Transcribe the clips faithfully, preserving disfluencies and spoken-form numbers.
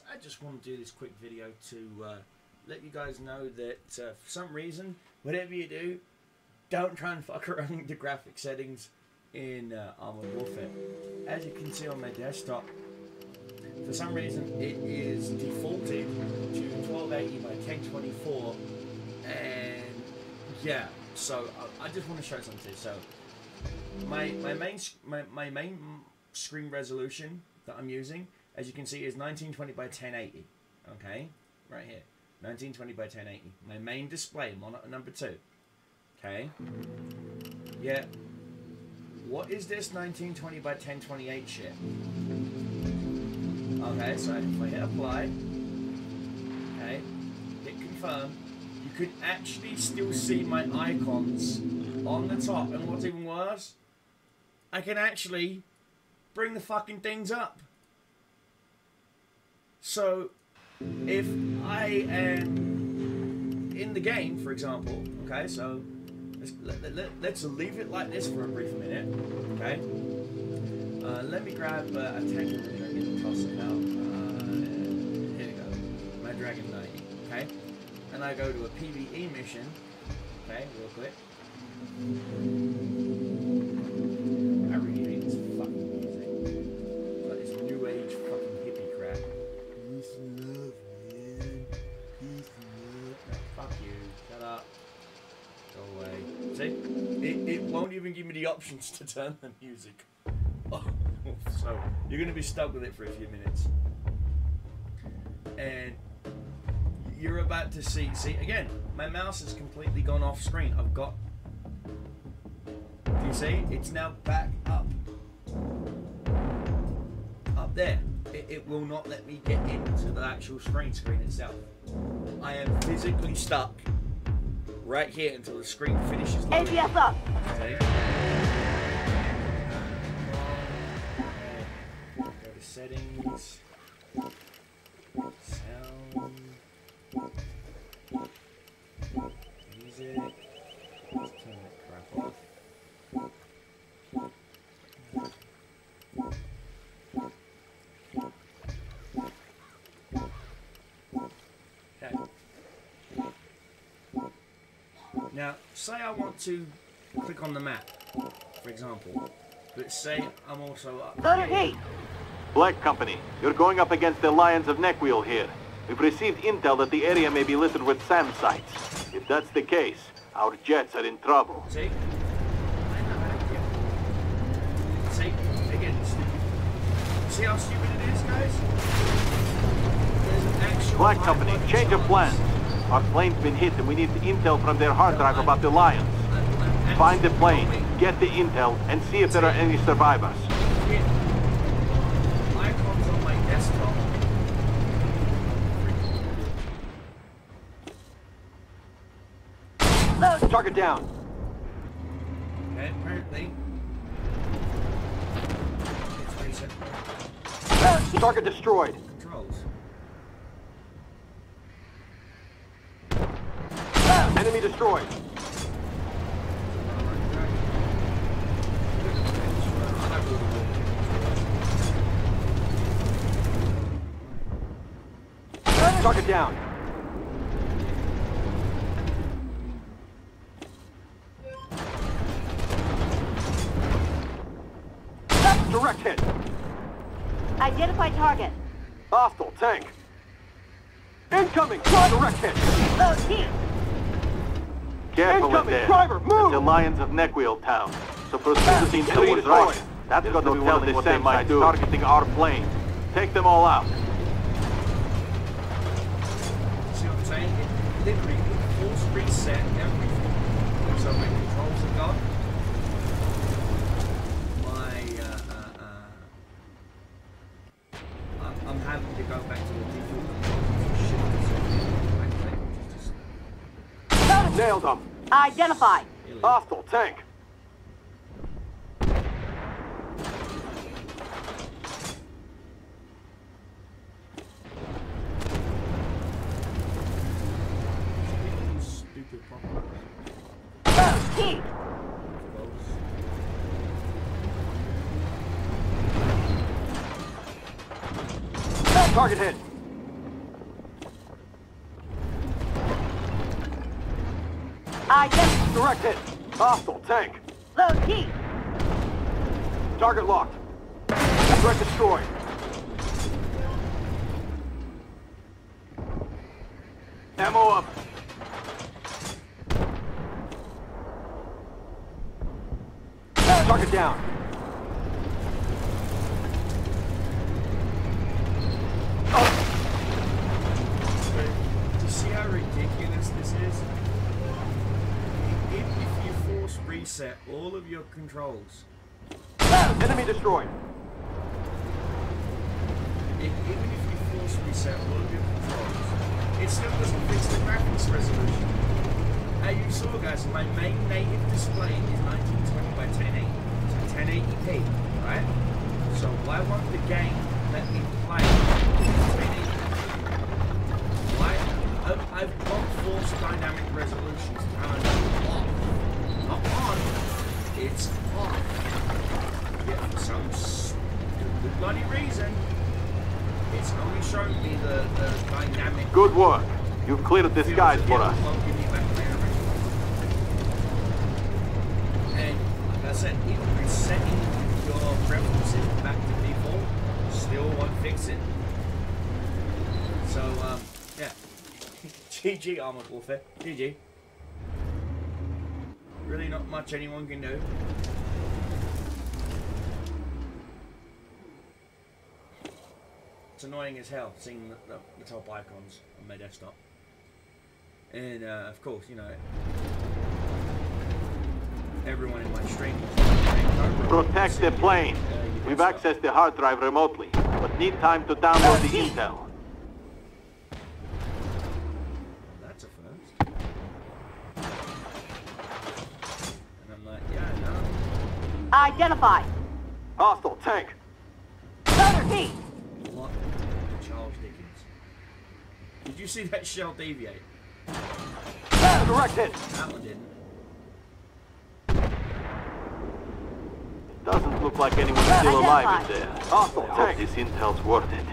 guys, I just want to do this quick video to uh, let you guys know that uh, for some reason, whatever you do, don't try and fuck around the graphic settings in uh, Armored Warfare. As you can see on my desktop, for some reason it is defaulted to twelve eighty by ten twenty-four, and yeah, so I, I just want to show something to you. So my my main my, my main screen resolution that I'm using, as you can see, is nineteen twenty by ten eighty. Okay, right here, nineteen twenty by ten eighty. My main display, monitor number two. Okay, yeah. What is this nineteen twenty by ten twenty-eight shit? Okay, so if I hit apply, okay, hit confirm, you can actually still see my icons on the top. And what's even worse, I can actually bring the fucking things up. So if I am in the game, for example, okay, so let's, let, let, let's leave it like this for a brief minute, okay? Uh, let me grab uh, a tank of the Dragon Tosser now. Uh, here we go. My Dragon Knight. Okay? And I go to a PvE mission. Okay, real quick. I really hate this fucking music. Like this new age fucking hippie crap. Peace and love, man. Peace and love. No, fuck you. Shut up. Go away. See? It, it won't even give me the options to turn the music. So you're going to be stuck with it for a few minutes, and you're about to see see again, my mouse has completely gone off screen. I've got, do you see, it's now back up up there. It, it will not let me get into the actual screen screen itself. I am physically stuck right here until the screen finishes loading. A B S up. Settings, sound, music, let's turn that crap off. Okay. Now, say I want to click on the map, for example, but say I'm also up here. Black Company, you're going up against the Lions of Neckwheel here. We've received intel that the area may be littered with SAM sites. If that's the case, our jets are in trouble. See? See? Again, see how stupid it is, guys? There's an actual Black Company, change of plans. Our plane's been hit and we need intel from their hard drive about the Lions. Find the plane, get the intel, and see if there are any survivors. Target down. Okay, apparently. It's reset. Target destroyed. Controls. Enemy destroyed. Target down. Direct hit. Identify target. Hostile tank. Incoming. Direct hit. Oh, geez. Careful with that. Driver, move. It's the Lions of Neckwheel Town. So proceed to team three is right. That's got to be one of the same sites targeting our plane. Take them all out. See what I'm saying? It literally force reset everything. So my controls are gone. To go back to the default. Nailed them. Identify. Hostile tank. Stupid problem. Target hit. I just... Direct hit. Hostile tank. Low key. Target locked. Threat destroyed. Ammo up. Target down. Oh. Do you see how ridiculous this is? If, if you force reset all of your controls. Enemy destroyed. If, even if you force reset all of your controls, it still doesn't fix the graphics resolution. How you saw, guys, my main native display is nineteen twenty by ten eighty, so ten eighty p, right? So why won't the game let me play ten eighty p? Why? I've got forced dynamic resolutions and I'm off. Not on, it's off. Yeah, for some stupid bloody reason, it's only showing me the, the dynamic. Good work. You've cleared up this guide for us. It resetting your preferences back to default still won't fix it. So, um, yeah. G G, Armored Warfare. G G. Really, not much anyone can do. It's annoying as hell seeing the, the, the top icons on my desktop. And, uh, of course, you know. Everyone in my stream. Protect the plane. Uh, We've accessed the hard drive remotely, but need time to download the intel. That's a first. And I'm like, yeah, no. Identify. Hostile tank. Counter team. What? Charles Dickens. Did you see that shell deviate? Direct hit. That one didn't. Doesn't look like anyone's still alive in there. Hostile tank. This intel's worth it.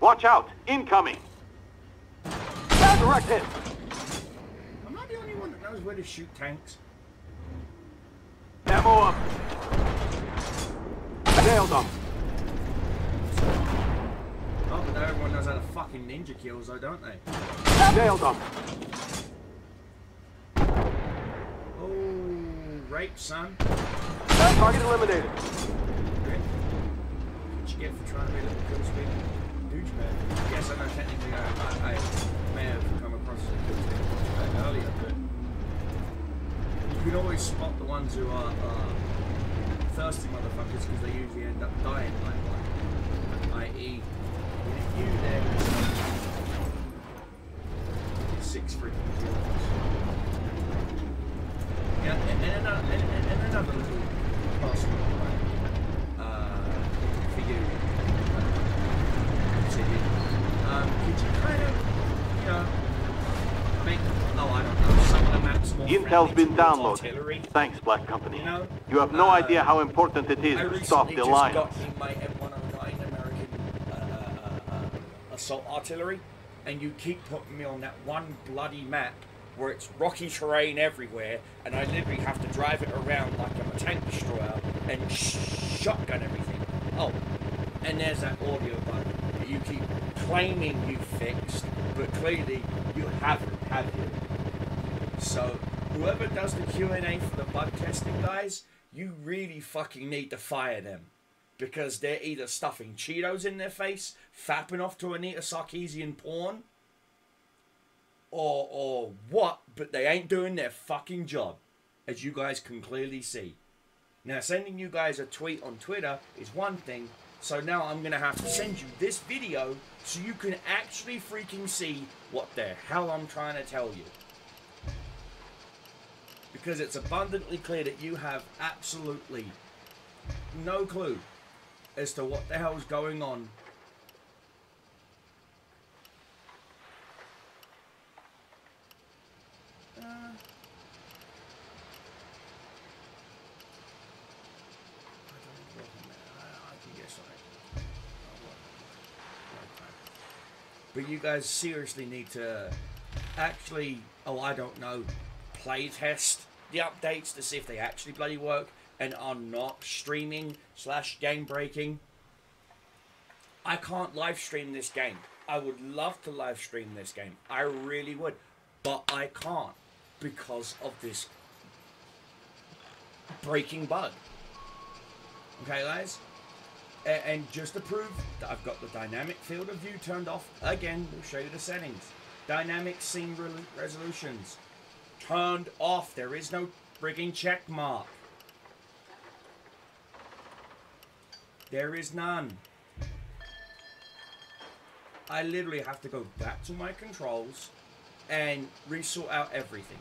Watch out! Incoming! Direct hit! I'm not the only one that knows where to shoot tanks. Ammo up! Nailed them! Oh, but now everyone knows how to fucking ninja kills though, don't they? Nailed them! Oh, rape, son. Target eliminated. Great. What you get for trying to be a little ghost big douchebag? Yes, I know technically I, I, I may have come across as a ghost big douchebag earlier, but you can always spot the ones who are uh, thirsty motherfuckers because they usually end up dying like one. that is, with you there, six freaking kills. Yeah, and, and, another, and, and another little. Uh, for you, um, could you kind of, you know, make, oh, I don't know, some of the maps more Intel's been downloaded. Artillery. Thanks, Black Company. You know, you have no uh, idea how important it is to stop the alliance. I recently just got in my M one oh nine American uh, uh, uh, assault artillery, and you keep putting me on that one bloody map where it's rocky terrain everywhere, and I literally have to drive it around like I'm a tank destroyer and sh shotgun everything. Oh, and there's that audio button that you keep claiming you fixed, but clearly you haven't, have you? So, whoever does the Q and A for the bug testing, guys, you really fucking need to fire them. Because they're either stuffing Cheetos in their face, fapping off to Anita Sarkeesian porn, Or, or what, but they ain't doing their fucking job, as you guys can clearly see. Now, sending you guys a tweet on Twitter is one thing, so now I'm going to have to send you this video so you can actually freaking see what the hell I'm trying to tell you. Because it's abundantly clear that you have absolutely no clue as to what the hell's going on. But you guys seriously need to actually, oh, I don't know, playtest the updates to see if they actually bloody work and are not streaming slash game breaking. I can't live stream this game. I would love to live stream this game. I really would. But I can't because of this breaking bug. Okay, guys? And just to prove that I've got the dynamic field of view turned off, again, we'll show you the settings. Dynamic scene resolutions. Turned off. There is no frigging check mark. There is none. I literally have to go back to my controls and resort out everything.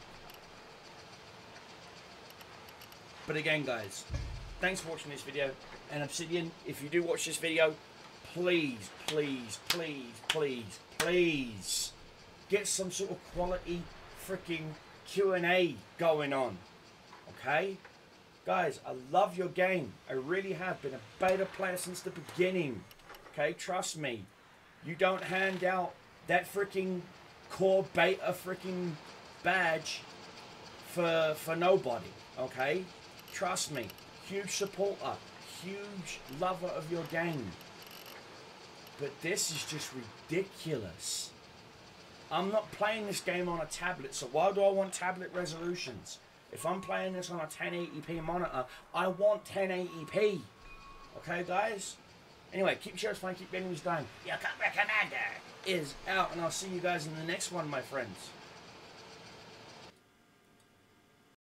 But again, guys, thanks for watching this video. And Obsidian, if you do watch this video, please, please, please, please, please get some sort of quality freaking Q and A going on. Okay? Guys, I love your game. I really have been a beta player since the beginning. Okay? Trust me. You don't hand out that freaking core beta freaking badge for for nobody, okay? Trust me. Huge supporter, huge lover of your game. But this is just ridiculous. I'm not playing this game on a tablet, so why do I want tablet resolutions? If I'm playing this on a ten eighty p monitor, I want ten eighty p. Okay, guys? Anyway, keep sharing, fine, keep being with dying. Your Cup Recommander is out, and I'll see you guys in the next one, my friends.